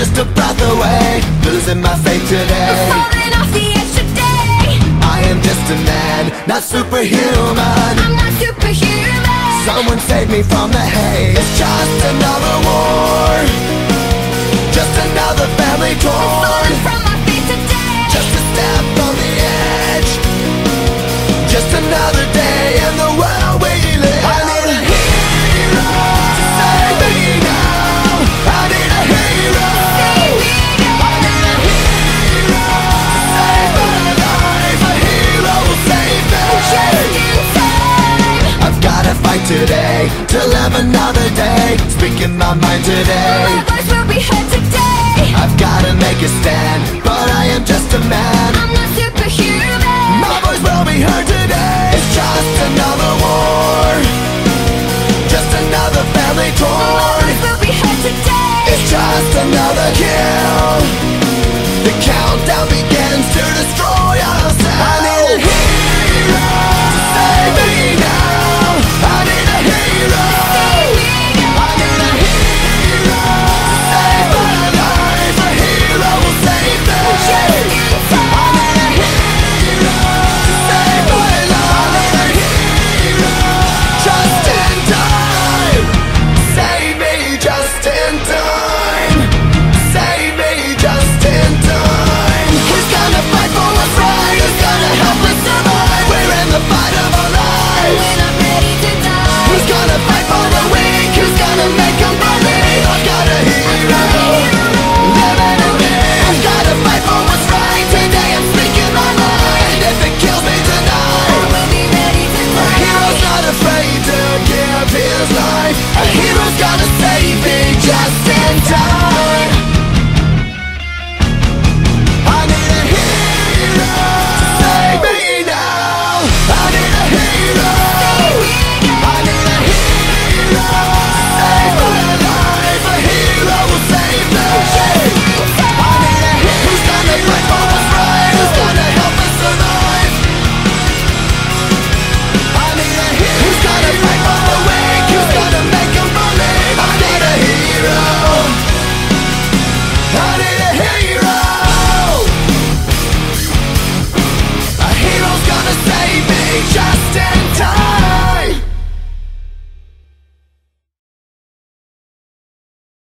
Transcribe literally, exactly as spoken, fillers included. just a breath away, losing my faith today, falling off the edge today. I am just a man, not superhuman. I'm not superhuman. Someone save me from the hate. It's just another war, just another family torn. I'm falling from my feet today, just a step on the edge, just another day in the world we live. I need a hero to save me now. I need a hero. I need a hero to save my life. A hero will save me. Just in time. I've gotta fight today to live another day. Speaking my mind today. My voice will be heard today. I've gotta make a stand, but I am just a man. I'm